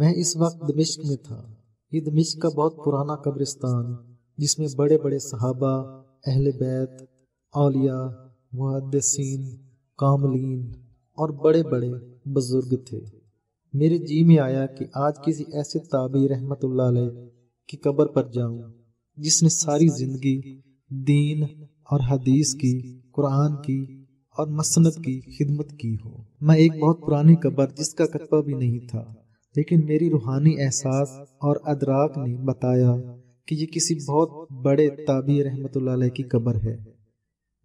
मैं इस वक्त दमिश्क में था। ये दमिश्क का बहुत पुराना कब्रिस्तान जिसमें बड़े बड़े सहाबा, अहले बैत, औलिया, मुहद्दिसीन, कामलीन और बड़े बड़े बुजुर्ग थे। मेरे जी में आया कि आज किसी ऐसे ताबी रहमतुल्लाह अलैह की कब्र पर जाऊं जिसने सारी ज़िंदगी दीन और हदीस की, कुरान की और मसनद की खिदमत की हो। मैं एक बहुत पुरानी कब्र जिसका कतबा भी नहीं था, लेकिन मेरी रूहानी एहसास और अदराक ने बताया कि ये किसी बहुत बड़े ताबी रहमतुल्लाह अलैह की कब्र है।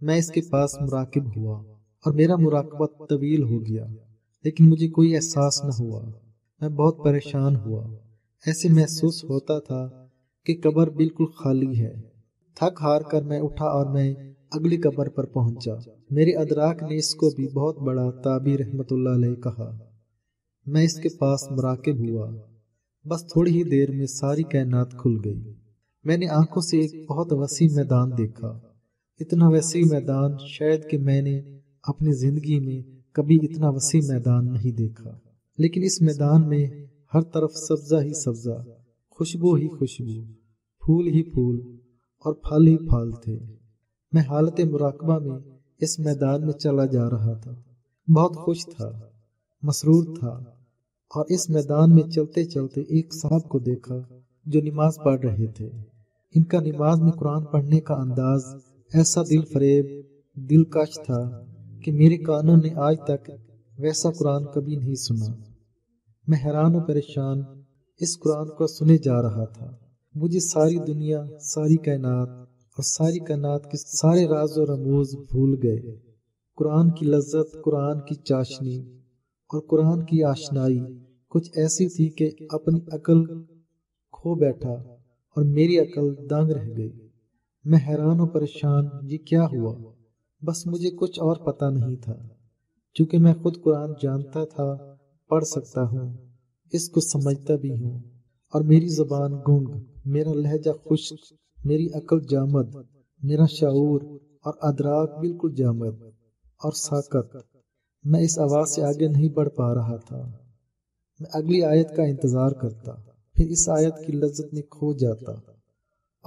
मैं इसके पास मुराकिब हुआ और मेरा मुराकबा तवील हो गया, लेकिन मुझे कोई एहसास न हुआ। मैं बहुत परेशान हुआ। ऐसे महसूस होता था कि कब्र बिल्कुल खाली है। थक हार कर मैं उठा और मैं अगली कब्र पर पहुंचा। मेरे अदराक ने इसको भी बहुत बड़ा ताबी रहमतुल्लाह अलैह कहा। मैं इसके पास मुराकिब हुआ। बस थोड़ी ही देर में सारी कायनात खुल गई। मैंने आंखों से एक बहुत वसी मैदान देखा। इतना वसी मैदान शायद कि मैंने अपनी ज़िंदगी में कभी इतना वसी मैदान नहीं देखा। लेकिन इस मैदान में हर तरफ सब्ज़ा ही सब्ज़ा, खुशबू ही खुशबू, फूल ही फूल और फल ही फल थे। मैं हालत मुराकबा में इस मैदान में चला जा रहा था। बहुत खुश था, मसरूर था और इस मैदान में चलते चलते एक साहब को देखा जो नमाज पढ़ रहे थे। इनका नमाज में कुरान पढ़ने का अंदाज ऐसा दिल फरेब, दिलकश था कि मेरे कानों ने आज तक वैसा कुरान कभी नहीं सुना। मैं हैरान और परेशान इस कुरान को सुने जा रहा था। मुझे सारी दुनिया, सारी कायनात और सारी कायनात के सारे राज और रमूज भूल गए। कुरान की लज्जत, कुरान की चाशनी और कुरान की आशनाई कुछ ऐसी थी कि अपनी अकल खो बैठा और मेरी अकल दंग रह गई। मैं हैरान और परेशान, ये क्या हुआ? बस मुझे कुछ और पता नहीं था। चूँकि मैं खुद कुरान जानता था, पढ़ सकता हूँ, इसको समझता भी हूँ और मेरी ज़बान गूंग, मेरा लहजा खुश्क, मेरी अकल जामद, मेरा शऊर और अदराक बिल्कुल जामद और साकत। मैं इस आवाज़ से आगे नहीं बढ़ पा रहा था। मैं अगली आयत का इंतज़ार करता, फिर इस आयत की लज्जत में खो जाता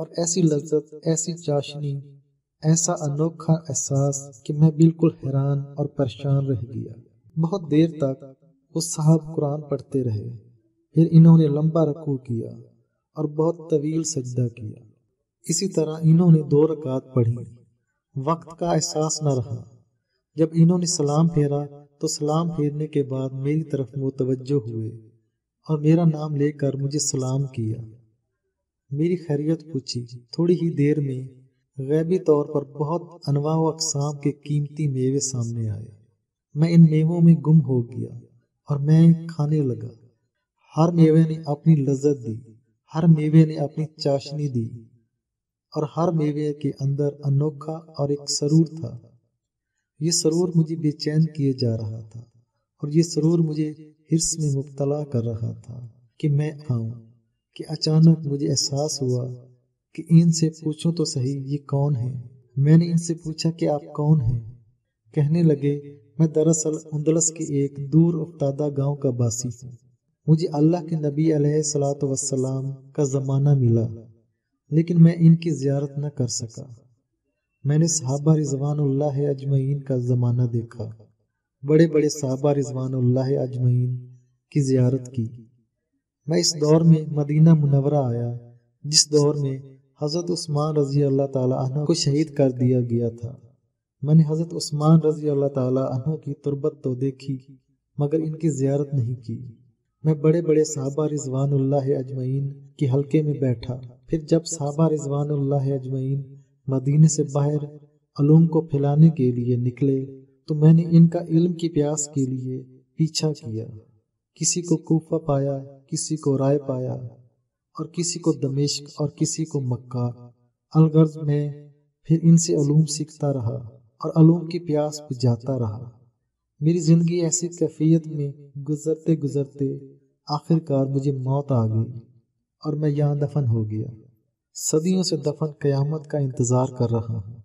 और ऐसी लज्जत, ऐसी चाशनी, ऐसा अनोखा एहसास कि मैं बिल्कुल हैरान और परेशान रह गया। बहुत देर तक उस साहब कुरान पढ़ते रहे। फिर इन्होंने लंबा रकू किया और बहुत तवील सजदा किया। इसी तरह इन्होंने 2 रकात पढ़ी। वक्त का एहसास न रहा। जब इन्होंने सलाम फेरा तो सलाम फेरने के बाद मेरी तरफ मुतवज्जो हुए और मेरा नाम लेकर मुझे सलाम किया, मेरी खैरियत पूछी। थोड़ी ही देर में गैबी तौर पर बहुत अनवा व अक़साम के कीमती मेवे सामने आए। मैं इन मेवों में गुम हो गया और मैं खाने लगा। हर मेवे ने अपनी लज्जत दी, हर मेवे ने अपनी चाशनी दी और हर मेवे के अंदर अनोखा और एक सरूर था। ये सरूर मुझे बेचैन किए जा रहा था और ये सरूर मुझे हिर्स में मुब्तला कर रहा था कि मैं खाऊं कि अचानक मुझे एहसास हुआ कि इनसे पूछूं तो सही ये कौन है। मैंने इनसे पूछा कि आप कौन हैं? कहने लगे मैं दरअसल उंदलस के एक दूर उफ्तादा गांव का बासी हूँ। मुझे अल्लाह के नबी अलैहिस्सलातु वस्सलाम का ज़माना मिला, लेकिन मैं इनकी ज़ियारत न कर सका। मैंने सहाबा रिज़वानुल्लाह अजमईन का ज़माना देखा, बड़े बड़े सहाबा रिज़वानुल्लाह अजमईन की ज़ियारत की। मैं इस दौर में मदीना मुनव्वरा आया जिस दौर में हज़रत उस्मान रज़ी अल्लाह ताला अन्हु को शहीद कर दिया गया था। मैंने हज़रत उस्मान रज़ी अल्लाह ताला अन्हु की तुरबत तो देखी, मगर इनकी ज़ियारत नहीं की। मैं बड़े बड़े सहाबा रिज़वानुल्लाह अजमईन के हल्के में बैठा। फिर जब सहाबा रिज़वानुल्लाह अजमईन मदीने से बाहर अलूम को फैलाने के लिए निकले तो मैंने इनका इल्म की प्यास के लिए पीछा किया। किसी को कूफा पाया, किसी को राय पाया और किसी को दमिश्क और किसी को मक्का। अलगर्ज में फिर इनसे अलूम सीखता रहा और अलूम की प्यास बुझाता रहा। मेरी ज़िंदगी ऐसी कैफियत में गुजरते गुजरते आखिरकार मुझे मौत आ गई और मैं यहाँ दफन हो गया। सदियों से दफन क़यामत का इंतज़ार कर रहा हूँ।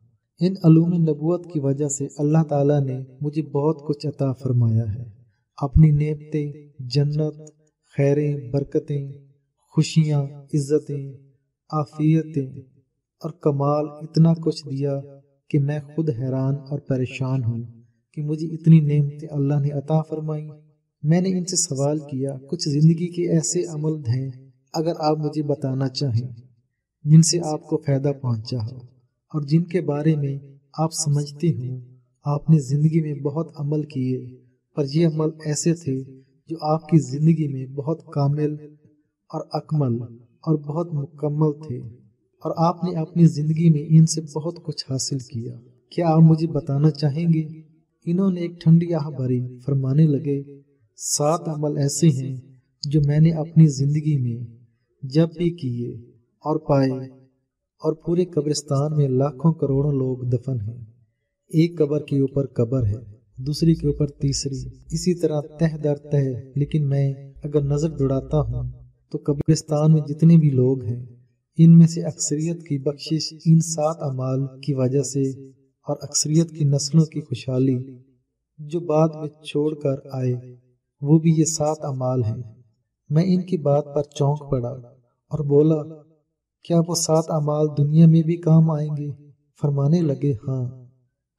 इन अलूम नबूवत की वजह से अल्लाह ताला ने मुझे बहुत कुछ अता फरमाया है। अपनी नेमतें, जन्नत, खैरें, बरकतें, खुशियाँ, इज़्ज़तें, आफ़ियतें और कमाल इतना कुछ दिया कि मैं खुद हैरान और परेशान हूँ कि मुझे इतनी नेमतें अल्लाह ने अता फरमाई। मैंने इनसे सवाल किया, कुछ ज़िंदगी के ऐसे अमल हैं अगर आप मुझे बताना चाहें जिनसे आपको फ़ायदा पहुँचा हो और जिनके बारे में आप समझते हो आपने ज़िंदगी में बहुत अमल किए पर ये अमल ऐसे थे जो आपकी ज़िंदगी में बहुत कामिल और अकमल और बहुत मुकम्मल थे और आपने अपनी ज़िंदगी में इनसे बहुत कुछ हासिल किया, क्या आप मुझे बताना चाहेंगे? इन्होंने एक ठंडी आह भरी, फरमाने लगे, 7 अमल ऐसे हैं जो मैंने अपनी ज़िंदगी में जब भी किए और पाए और पूरे कब्रिस्तान में लाखों करोड़ों लोग दफन हैं। एक कब्र के ऊपर कब्र है, दूसरी के ऊपर तीसरी, इसी तरह तह दर तह। लेकिन मैं अगर नज़र दौड़ाता हूँ तो कब्रिस्तान में जितने भी लोग हैं इनमें से अक्सरियत की बख्शिश इन 7 अमाल की वजह से और अक्सरियत की नस्लों की खुशहाली जो बाद में छोड़ कर आए वो भी ये 7 अमाल हैं। मैं इनकी बात पर चौंक पड़ा और बोला, क्या वो 7 अमाल दुनिया में भी काम आएंगे? फरमाने लगे, हाँ,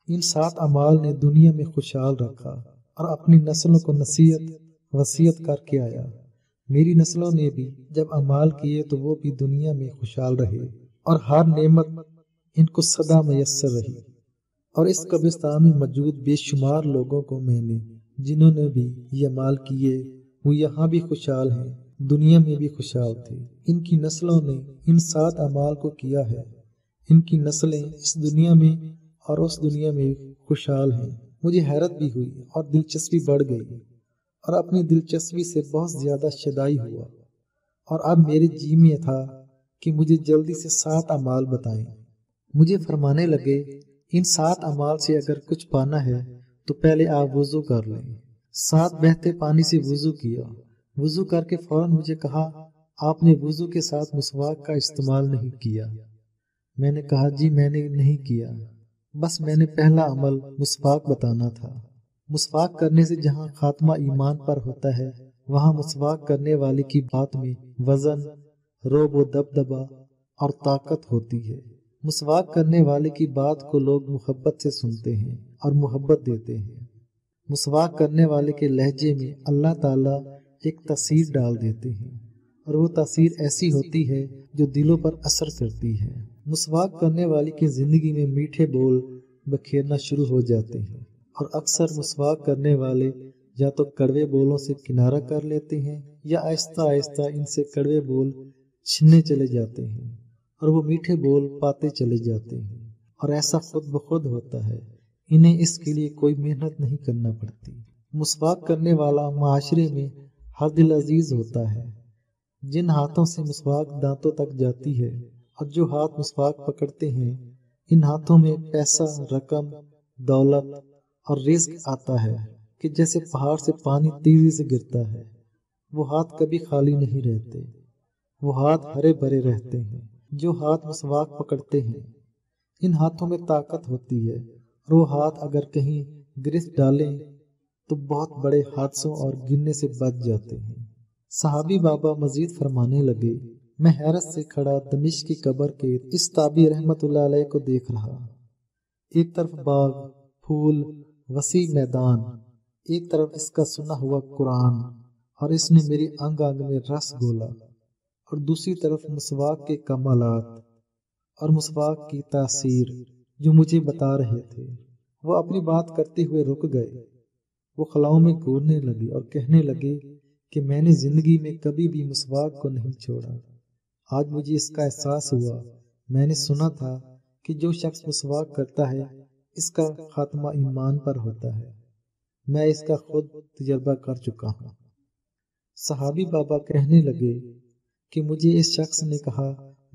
इन 7 अमाल ने दुनिया में खुशहाल रखा और अपनी नस्लों को नसीहत वसीयत करके आया। मेरी नस्लों ने भी जब अमाल किए तो वो भी दुनिया में खुशहाल रहे और हर नेमत इनको सदा मैसर रही। और इस कब्रिस्तान में मौजूद बेशुमार लोगों को मैंने जिन्होंने भी ये अमाल किए वो यहाँ भी खुशहाल हैं, दुनिया में भी खुशहाल थे। इनकी नस्लों ने इन 7 अमाल को किया है। इनकी नस्लें इस दुनिया में और उस दुनिया में खुशहाल हैं। मुझे हैरत भी हुई और दिलचस्पी बढ़ गई और अपनी दिलचस्पी से बहुत ज़्यादा शदाई हुआ और अब मेरे जी में था कि मुझे जल्दी से 7 अमाल बताएं। मुझे फरमाने लगे, इन 7 अमाल से अगर कुछ पाना है तो पहले आप वज़ू कर लें। 7 बहते पानी से वज़ू किया। वज़ू करके फ़ौरन मुझे कहा, आपने वज़ू के साथ मसवाक का इस्तेमाल नहीं किया। मैंने कहा, जी मैंने नहीं किया, बस मैंने पहला अमल मसवाक बताना था। मसवाक करने से जहाँ खात्मा ईमान पर होता है वहाँ मसवाक करने वाले की बात में वज़न, रोब व दबदबा और ताकत होती है। मसवाक करने वाले की बात को लोग मोहब्बत से सुनते हैं और मोहब्बत देते हैं। मसवाक करने वाले के लहजे में अल्लाह ताला एक तासीर डाल देते हैं और वो तासीर ऐसी होती है जो दिलों पर असर करती है। मसवाक करने वाले की ज़िंदगी में मीठे बोल बखेरना शुरू हो जाते हैं और अक्सर मसवाक करने वाले या तो कड़वे बोलों से किनारा कर लेते हैं या आहिस्ता आहिस्ता इनसे कड़वे बोल छीनने चले जाते हैं और वो मीठे बोल पाते चले जाते हैं और ऐसा खुद ब खुद होता है, इन्हें इसके लिए कोई मेहनत नहीं करना पड़ती। मसवाक करने वाला माशरे में हर दिल अजीज़ होता है। जिन हाथों से मसवाक दांतों तक जाती है और जो हाथ मसवाक पकड़ते हैं इन हाथों में पैसा, रकम, दौलत और रिस्क आता है कि जैसे पहाड़ से पानी तेज़ी से गिरता है। वो हाथ कभी खाली नहीं रहते, वो हाथ हरे भरे रहते हैं। जो हाथ मसवाक पकड़ते हैं इन हाथों में ताकत होती है और वो हाथ अगर कहीं गिरफ्त डालें तो बहुत बड़े हादसों और गिरने से बच जाते हैं। सहाबी बाबा मजीद फरमाने लगे, मैं हैरत से खड़ा दमिश्क की कब्र के इस ताबी रहमतुल्लाह अलैह को देख रहा। एक तरफ बाग, फूल, वसी मैदान, एक तरफ इसका सुना हुआ कुरान और इसने मेरी अंग अंग में रस घोला और दूसरी तरफ मसवाक के कमालात और मसवाक की तासीर जो मुझे बता रहे थे। वो अपनी बात करते हुए रुक गए। वो खलाओं में घूरने लगे और कहने लगे कि मैंने ज़िंदगी में कभी भी मसवाक को नहीं छोड़ा। आज मुझे इसका एहसास हुआ। मैंने सुना था कि जो शख्स मसवाक करता है इसका खात्मा ईमान पर होता है। मैं इसका खुद तजर्बा कर चुका हूँ। सहाबी बाबा कहने लगे कि मुझे इस शख्स ने कहा,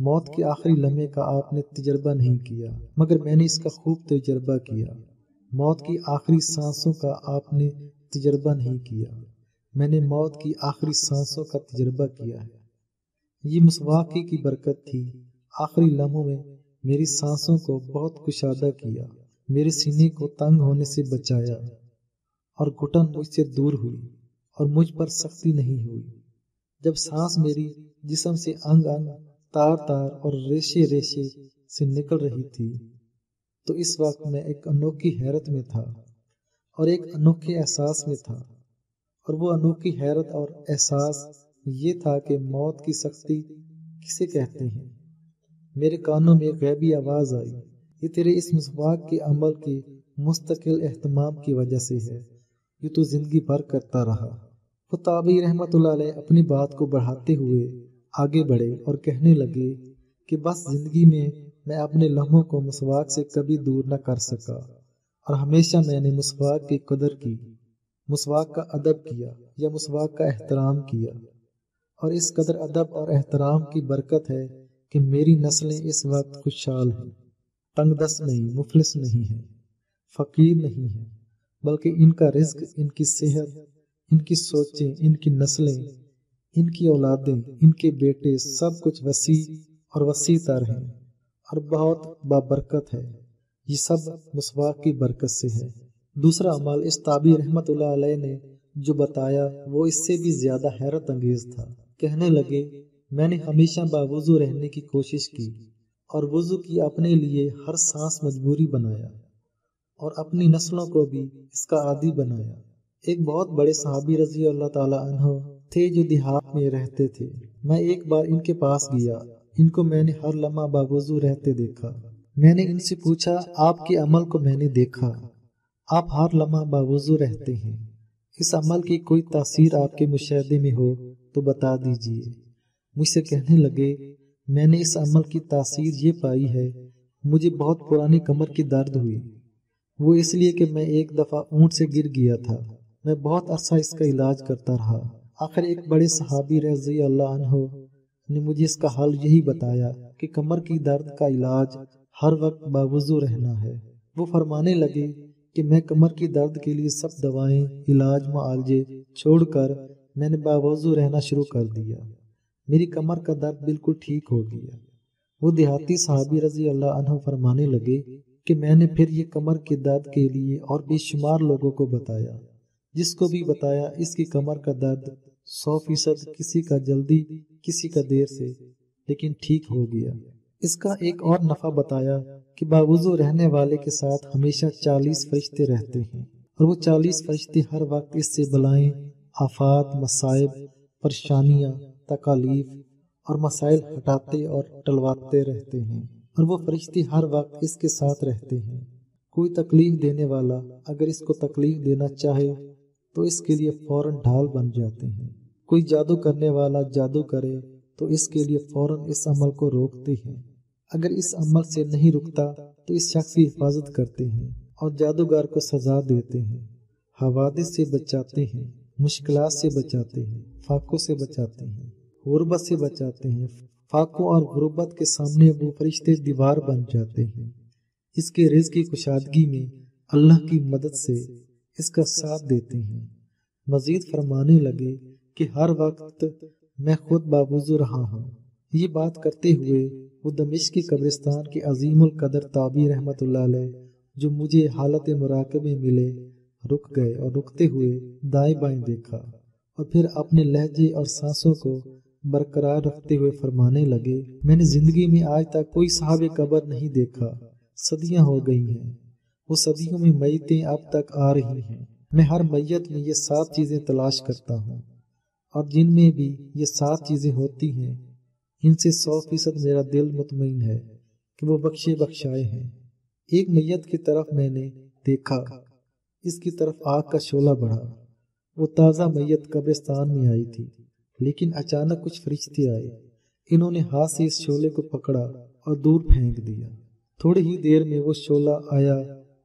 मौत के आखिरी लम्हे का आपने तजर्बा नहीं किया मगर मैंने इसका खूब तजर्बा किया। मौत की आखिरी सांसों का आपने तजर्बा नहीं किया, मैंने मौत की आखिरी सांसों का तजर्बा किया है। ये मसवाकी की बरकत थी। आखिरी लम्हों में मेरी सांसों को बहुत कुशादा किया, मेरे सीने को तंग होने से बचाया और घुटन मुझसे दूर हुई और मुझ पर सख्ती नहीं हुई। जब सांस मेरी जिस्म से अंग अंग, तार तार और रेशे रेशे से निकल रही थी, तो इस वक्त मैं एक अनोखी हैरत में था और एक अनोखे एहसास में था। और वो अनोखी हैरत और एहसास ये था कि मौत की सख्ती किसे कहते हैं। मेरे कानों में गैबी आवाज आई, ये तेरे इस मिसवाक के अमल के मुस्तकिल एहतमाम की वजह से है, ये तो जिंदगी भर करता रहा। वो ताबी रहमतुल्लाह अलैह अपनी बात को बढ़ाते हुए आगे बढ़े और कहने लगे कि बस जिंदगी में मैं अपने लम्हों को मिसवाक से कभी दूर न कर सका और हमेशा मैंने मिसवाक की कदर की, मिसवाक का अदब किया या मिसवाक का एहतराम किया। और इस कदर अदब और एहतराम की बरकत है कि मेरी नस्लें इस वक्त खुशहाल हैं, तंगदस्त नहीं, मुफलिस नहीं है, फ़कीर नहीं है, बल्कि इनका रिज्क, इनकी सेहत, इनकी सोचें, इनकी नस्लें, इनकी औलादें, इनके बेटे सब कुछ वसी और वसी तर हैं और बहुत बाबरकत है। ये सब मिसवाक की बरकत से है। दूसरा अमल इस ताबी रहमतुल्लाह अलैह ने जो बताया वो इससे भी ज़्यादा हैरत अंगेज़ था। कहने लगे मैंने हमेशा बावुज़ू रहने की कोशिश की और वुज़ू की अपने लिए हर सांस मजबूरी बनाया और अपनी नस्लों को भी इसका आदी बनाया। एक बहुत बड़े सहाबी रज़ी अल्लाह ताला अन्हो थे जो देहात में रहते थे। मैं एक बार इनके पास गया, इनको मैंने हर लम्हा बावुज़ू रहते देखा। मैंने इनसे पूछा आपके अमल को मैंने देखा, आप हर लम्हा बावुज़ू रहते हैं, इस अमल की कोई तासीर आपके मुशाहदे में हो तो बता दीजिए। मुझसे कहने लगे मैंने इस अमल की तासीर ये पाई है, मुझे बहुत पुरानी कमर की दर्द हुई, वो इसलिए कि मैं एक दफ़ा ऊँट से गिर गया था। मैं बहुत अरसा इसका इलाज करता रहा। आखिर एक बड़े सहाबी रज़ी अल्लाह अन्हो ने मुझे इसका हल यही बताया कि कमर की दर्द का इलाज हर वक्त बावुज़ू रहना है। वो फरमाने लगे कि मैं कमर की दर्द के लिए सब दवाएं, इलाज, मुआलजे छोड़कर मैंने बावुज़ू रहना शुरू कर दिया, मेरी कमर का दर्द बिल्कुल ठीक हो गया। वो देहाती सहाबी रज़ी अल्लाह अन्हो फरमाने लगे कि मैंने फिर ये कमर की दर्द के लिए और बेशुमार लोगों को बताया, जिसको भी बताया इसकी कमर का दर्द 100% किसी का जल्दी किसी का देर से लेकिन ठीक हो गया। इसका एक और नफ़ा बताया कि बावुज़ू रहने वाले के साथ हमेशा 40 फरिश्ते रहते हैं और वो 40 फरिश्ते हर वक्त इससे बलाएं, आफात, मसाइब, परेशानियाँ, तकालीफ और मसाइल हटाते और टलवाते रहते हैं और वो फरिश्ते हर वक्त इसके साथ रहते हैं। कोई तकलीफ़ देने वाला अगर इसको तकलीफ़ देना चाहे तो इसके लिए फ़ौरन ढाल बन जाते हैं। कोई जादू करने वाला जादू करे तो इसके लिए फ़ौरन इस अमल को रोकते हैं। अगर इस अमल से नहीं रुकता तो इस शख्स की हिफाजत करते हैं और जादूगर को सज़ा देते हैं, हवादिस से बचाते हैं, मुश्किलात से बचाते हैं, फाकों से बचाते हैं, गुरबत से बचाते हैं। फाकों और गुरबत के सामने वो फरिश्ते दीवार बन जाते हैं। इसके रिज़्क़ की कुशादगी में अल्लाह की मदद से इसका साथ देते हैं। मजीद फरमाने लगे कि हर वक्त मैं खुद बावुज़ू रहा हूँ। ये बात करते हुए वो दमिश्क कब्रिस्तान के अजीमुल कदर ताबी रहमतुल्लाह अलैह जो मुझे हालत मुराकबे मिले रुक गए और रुकते हुए दाएं बाएं देखा और फिर अपने लहजे और सांसों को बरकरार रखते हुए फरमाने लगे मैंने ज़िंदगी में आज तक कोई साहब कब्र नहीं देखा, सदियाँ हो गई हैं, वो सदियों में मयतें अब तक आ रही हैं। मैं हर मयत में ये 7 चीज़ें तलाश करता हूँ और जिनमें भी ये 7 चीज़ें होती हैं इनसे 100% मेरा दिल मुतमईन है कि वो बख्शे बख्शाए हैं। एक मयत की तरफ मैंने देखा, इसकी तरफ आग का शोला बढ़ा। वो ताज़ा मयत कब्रिस्तान में आई थी, लेकिन अचानक कुछ फरिश्ते आए, इन्होंने हाथ से इस शोले को पकड़ा और दूर फेंक दिया। थोड़ी ही देर में वो शोला आया,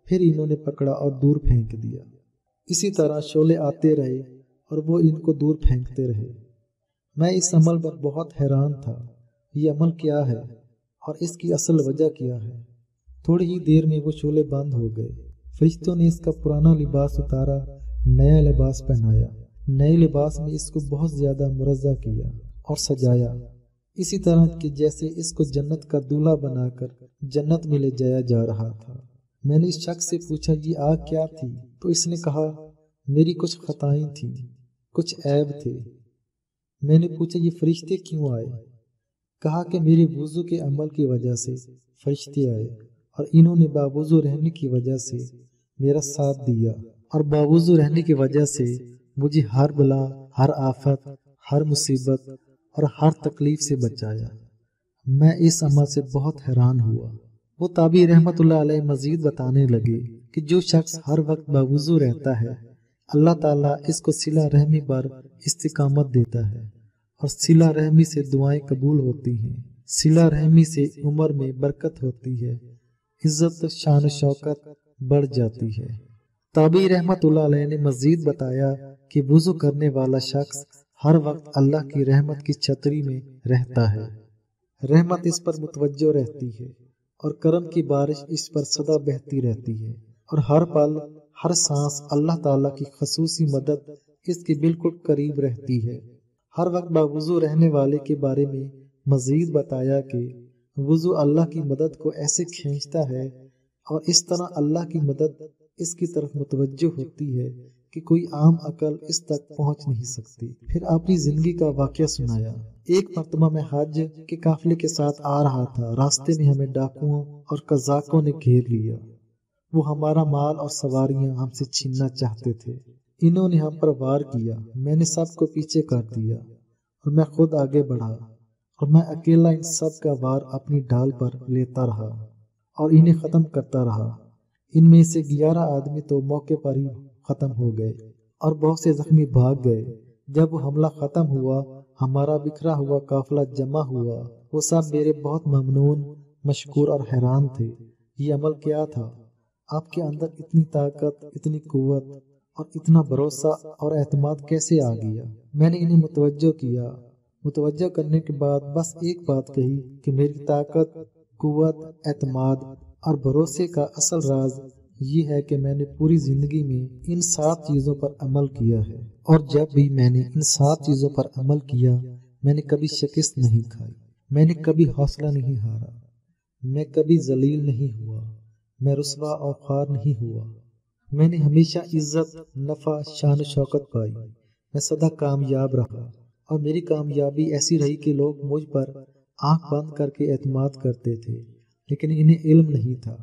फिर इन्होंने पकड़ा और दूर फेंक दिया। इसी तरह शोले आते रहे और वो इनको दूर फेंकते रहे। मैं इस अमल पर बहुत हैरान था, ये अमल क्या है और इसकी असल वजह क्या है। थोड़ी ही देर में वो शोले बंद हो गए। फरिश्तों ने इसका पुराना लिबास उतारा, नया लिबास पहनाया, नए लिबास में इसको बहुत ज़्यादा मुरज़ा किया और सजाया, इसी तरह कि जैसे इसको जन्नत का दूल्हा बनाकर जन्नत में ले जाया जा रहा था। मैंने इस शख्स से पूछा ये आग क्या थी, तो इसने कहा मेरी कुछ खताएं थीं, कुछ ऐब थे, मैंने पूछा ये फरिश्ते क्यों आए? कहा कि मेरे वुज़ू के अमल की वजह से फरिश्ते आए और इन्होंने बावुज़ू रहने की वजह से मेरा साथ दिया और बावुज़ू रहने की वजह से मुझे हर बला, हर आफत, हर मुसीबत और हर तकलीफ से बचाया। मैं इस अमल से बहुत हैरान हुआ। वो ताबी रहमतुल्लाह अलैह मजीद बताने लगे कि जो शख्स हर वक्त बावुज़ू रहता है अल्लाह ताला इसको सिला रहमी पर इस्तिकामत देता है और सिला रहमी से दुआएं कबूल होती हैं। सिला रहमी से उम्र में बरकत होती है, इज्जत शान शौकत बढ़ जाती है। ताबी रहमतुल्लाह अलैह ने मजीद बताया कि वुज़ू करने वाला शख्स हर वक्त अल्लाह की रहमत की छतरी में रहता है। रहमत इस पर मुतवज्जो रहती है और करम की बारिश इस पर सदा बहती रहती है और हर पल हर सांस अल्लाह ताला की खसूसी मदद इसके बिल्कुल करीब रहती है। हर वक्त बावुज़ू रहने वाले के बारे में मज़ीद बताया कि वुज़ू अल्लाह की मदद को ऐसे खींचता है और इस तरह अल्लाह की मदद इसकी तरफ मुतवज्जो होती है कि कोई आम अकल इस तक पहुंच नहीं सकती। फिर अपनी जिंदगी का वाक़या सुनाया। एक मरतबा में हज के काफिले के साथ आ रहा था, रास्ते में हमें डाकुओं और कजाकों ने घेर लिया। वो हमारा माल और सवारियां हमसे छीनना चाहते थे। इन्होंने हम पर वार किया। मैंने सबको पीछे कर दिया और मैं खुद आगे बढ़ा और मैं अकेला इन सब का वार अपनी ढाल पर लेता रहा और इन्हें ख़त्म करता रहा। इनमें से 11 आदमी तो मौके पर ही ख़त्म हो गए और बहुत से जख्मी भाग गए। जब वो हमला ख़त्म हुआ, हमारा बिखरा हुआ काफिला जमा हुआ। वो सब मेरे बहुत ममनून, मशकूर और हैरान थे। ये अमल क्या था? आपके अंदर इतनी ताकत, इतनी कुव्वत और इतना भरोसा और एतमाद कैसे आ गया? मैंने इन्हें मुतवज्जो किया। मुतवज्जो करने के बाद बस एक बात कही कि मेरी ताकत, कुव्वत, एतमाद और भरोसे का असल राज ये है कि मैंने पूरी ज़िंदगी में इन 7 चीज़ों पर अमल किया है और जब भी मैंने इन 7 चीज़ों पर अमल किया मैंने कभी शिकस्त नहीं खाई। मैंने कभी हौसला नहीं हारा। मैं कभी जलील नहीं हुआ। मैं रुस्वा और ख़ार नहीं हुआ। मैंने हमेशा इज्जत, नफ़ा, शान शौकत पाई। मैं सदा कामयाब रहा और मेरी कामयाबी ऐसी रही कि लोग मुझ पर आँख बंद करके एतमाद करते थे, लेकिन इन्हें इल्म नहीं था।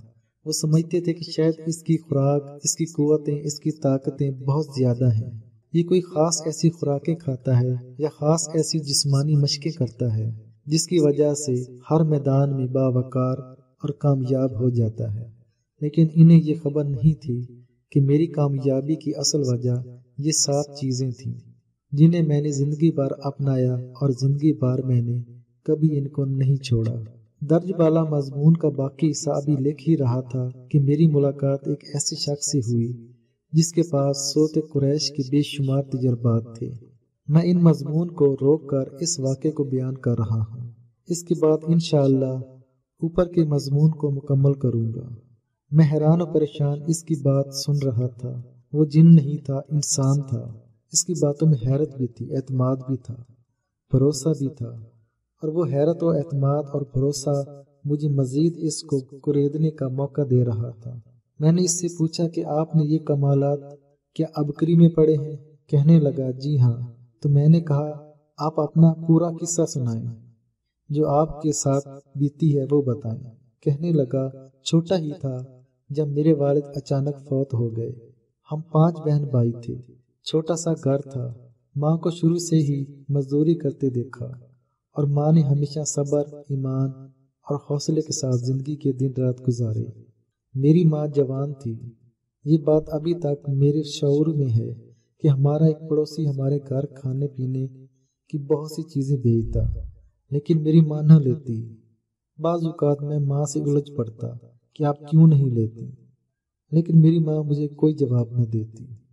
वो समझते थे कि शायद इसकी खुराक, इसकी कुव्वतें, इसकी ताकतें बहुत ज़्यादा हैं। ये कोई ख़ास ऐसी खुराकें खाता है या ख़ास ऐसी जिस्मानी मशक़ें करता है जिसकी वजह से हर मैदान में बावकार और कामयाब हो जाता है। लेकिन इन्हें ये खबर नहीं थी कि मेरी कामयाबी की असल वजह ये 7 चीज़ें थीं जिन्हें मैंने ज़िंदगी भर अपनाया और ज़िंदगी भर मैंने कभी इनको नहीं छोड़ा। दर्ज वाला मजमून का बाकी हिस्सा अभी लिख ही रहा था कि मेरी मुलाकात एक ऐसे शख्स से हुई जिसके पास सोते कुरैश के बेशुमार तजर्बात थे। मैं इन मजमून को रोककर इस वाक़े को बयान कर रहा हूँ। इसके बाद इंशाअल्लाह ऊपर के मजमून को मुकम्मल करूँगा। मैं हैरान और परेशान इसकी बात सुन रहा था। वो जिन नहीं था, इंसान था। इसकी बातों में हैरत भी थी, एतमाद भी था, भरोसा भी था और वो हैरत और एतमाद और भरोसा मुझे मज़ीद इसको कुरेदने का मौका दे रहा था। मैंने इससे पूछा कि आपने ये कमालात क्या अबकरी में पढ़े हैं? कहने लगा जी हाँ। तो मैंने कहा आप अपना पूरा किस्सा सुनाएं, जो आपके साथ बीती है वो बताएं। कहने लगा छोटा ही था जब मेरे वालिद अचानक फौत हो गए। हम 5 बहन भाई थे। छोटा सा घर था। माँ को शुरू से ही मजदूरी करते देखा और माँ ने हमेशा सब्र, ईमान और हौसले के साथ ज़िंदगी के दिन रात गुजारे। मेरी माँ जवान थी। ये बात अभी तक मेरे शऊर में है कि हमारा एक पड़ोसी हमारे घर खाने पीने की बहुत सी चीज़ें भेजता, लेकिन मेरी माँ न लेती। बाज़ औक़ात मैं माँ से उलझ पड़ता कि आप क्यों नहीं लेती, लेकिन मेरी माँ मुझे कोई जवाब न देती।